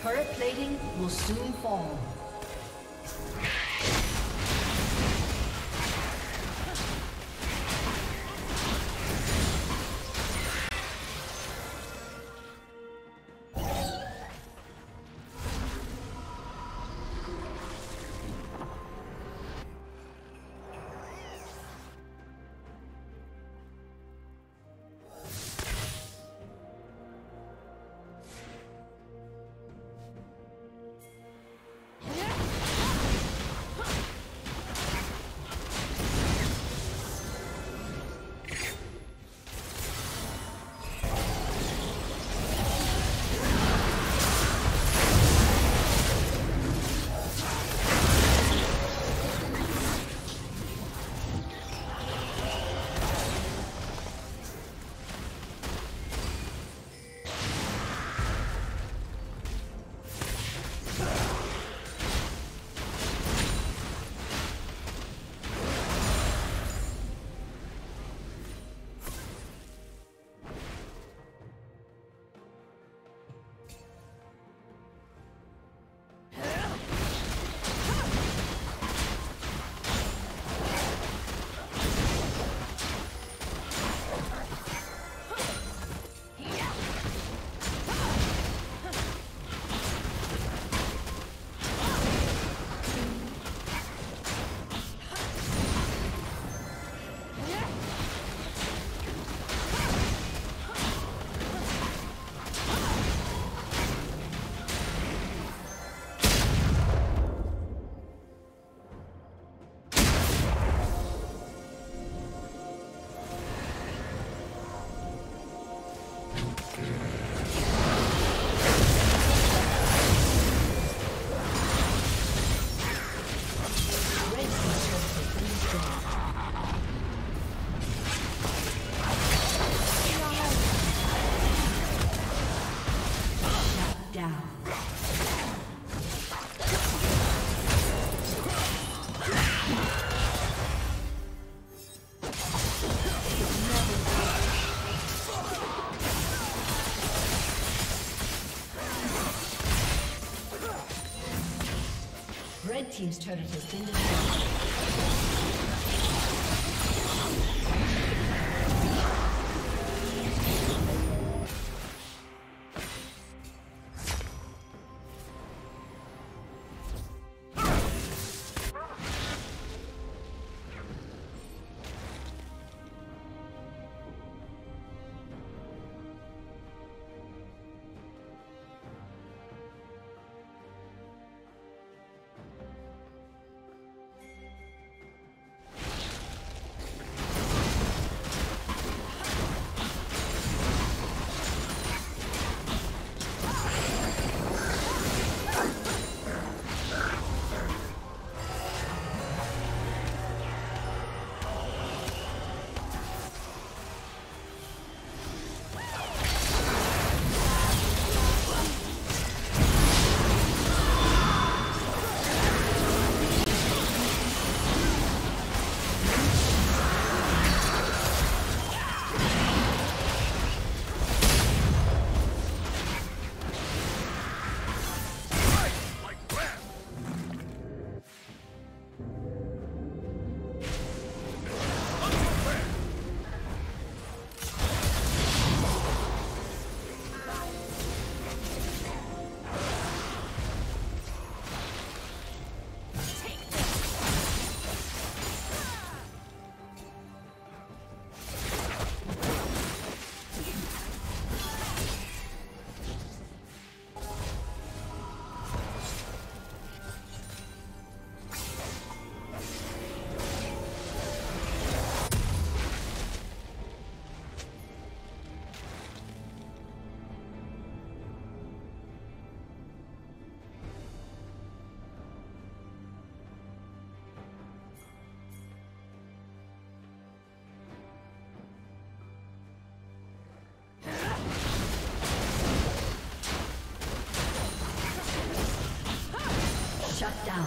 Turret plating will soon fall. Red team's turret has been destroyed. Shut down.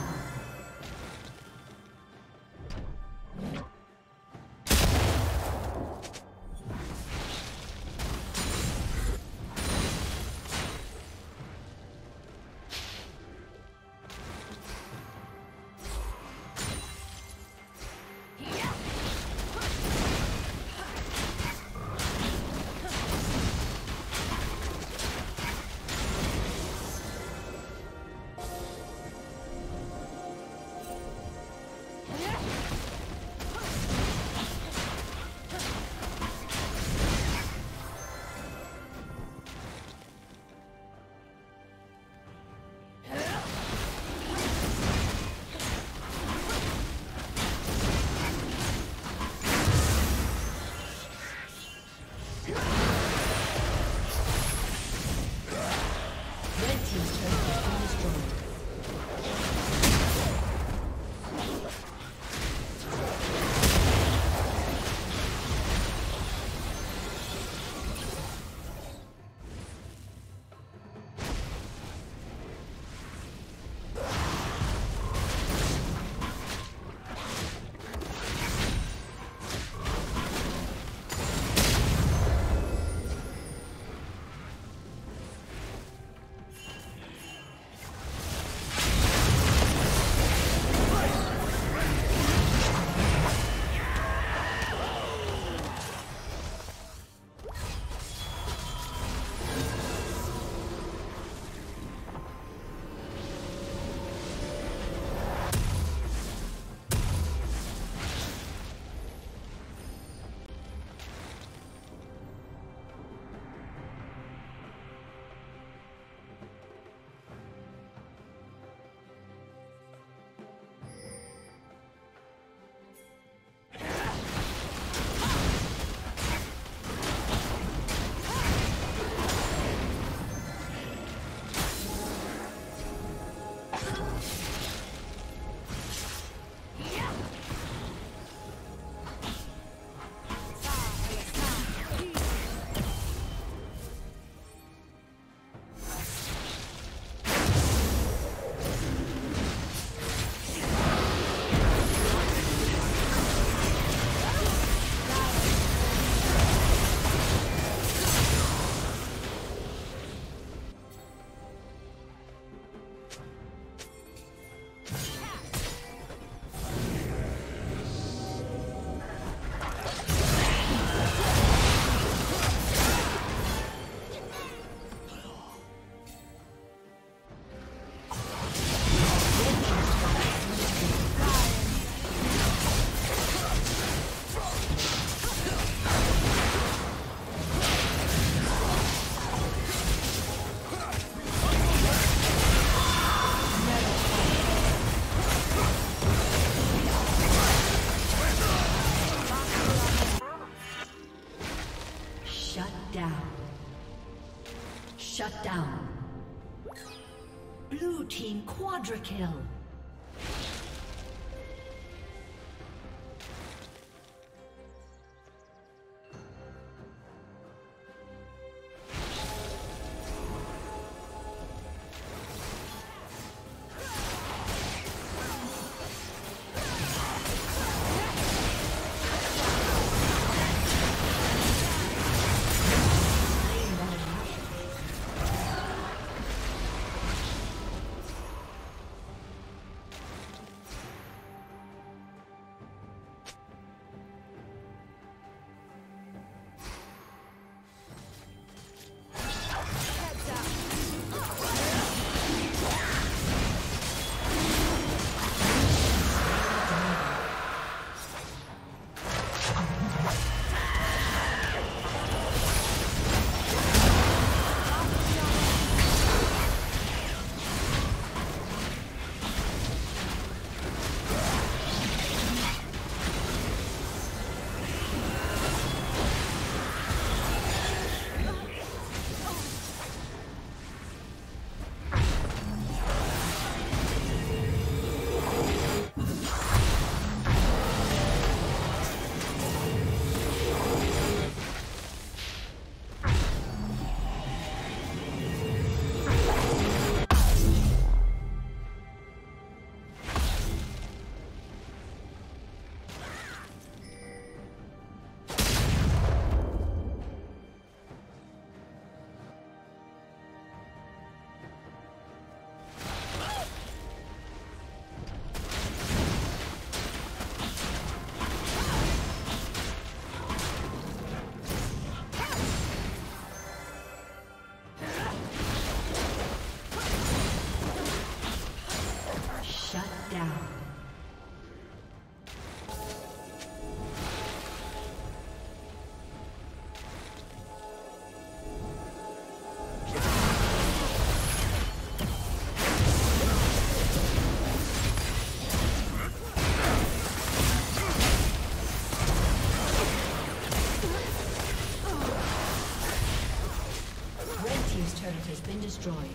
Blue team quadra kill. Destroyed.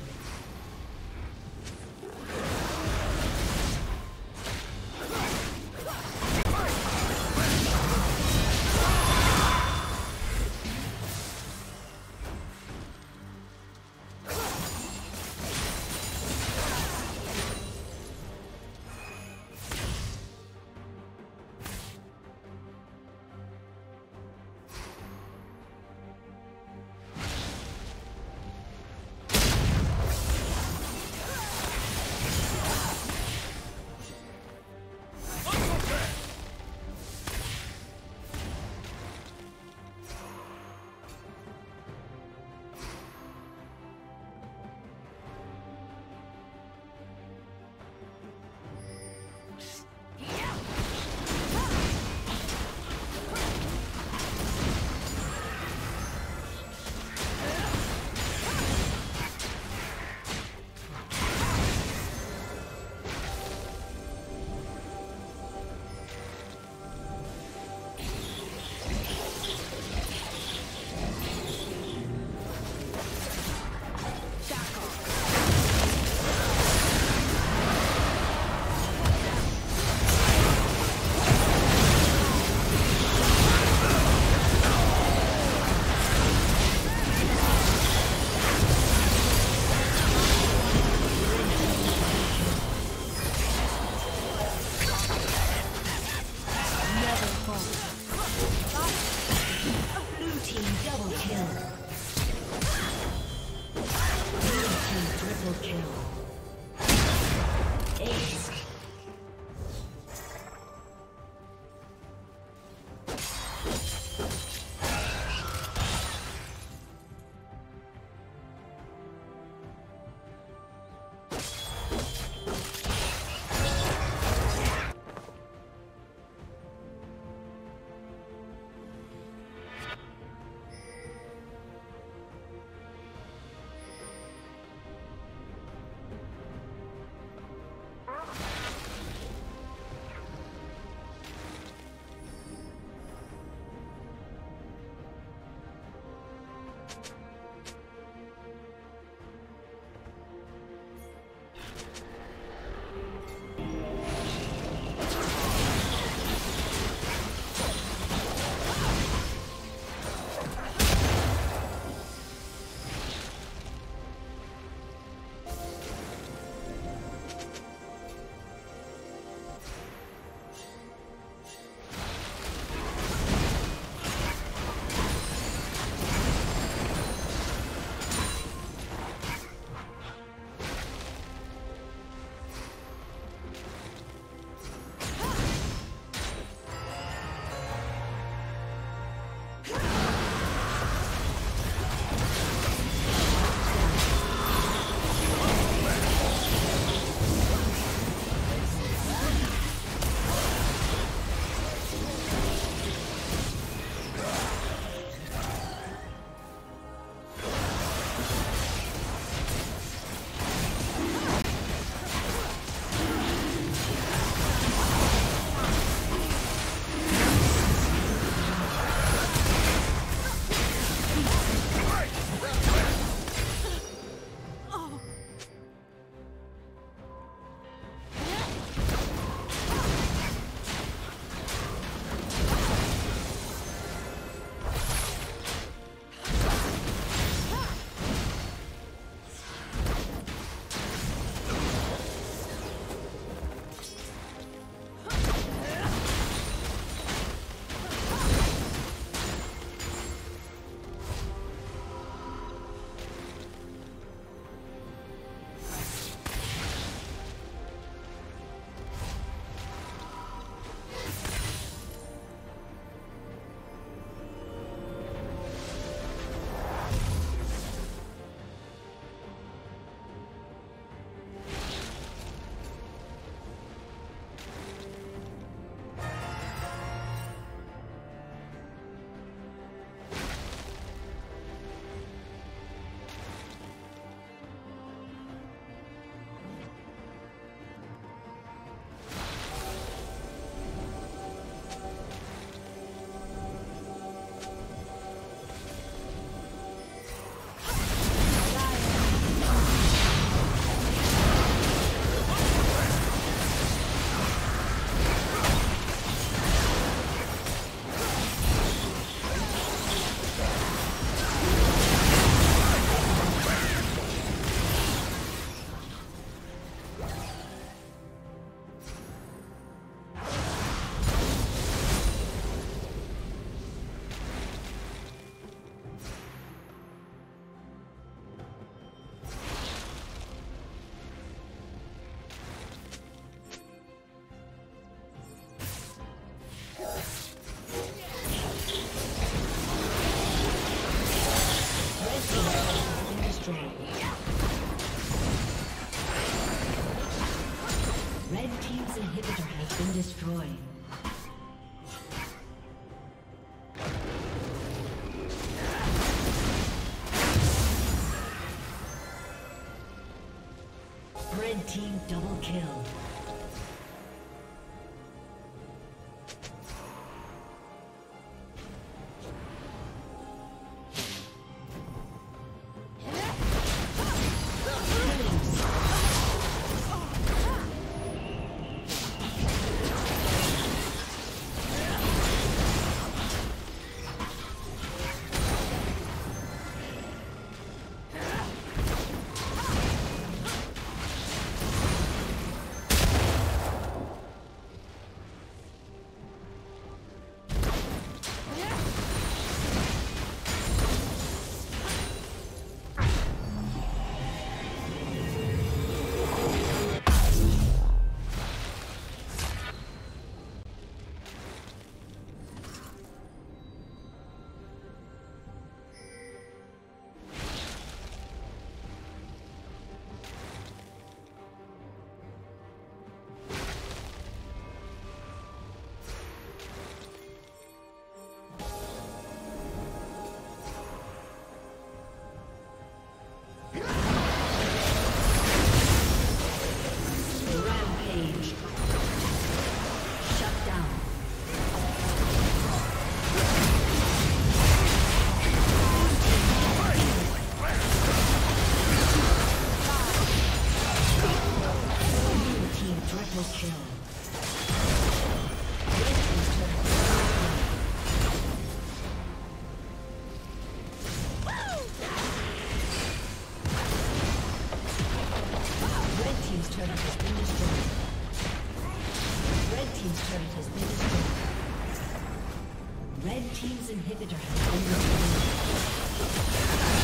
Red team's inhibitor has been destroyed. Red team double kill. Red team's inhibitor has been destroyed.